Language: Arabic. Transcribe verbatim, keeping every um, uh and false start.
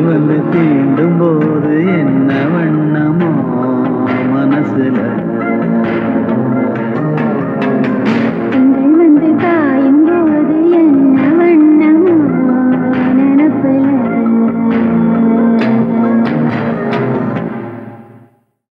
وندي تندم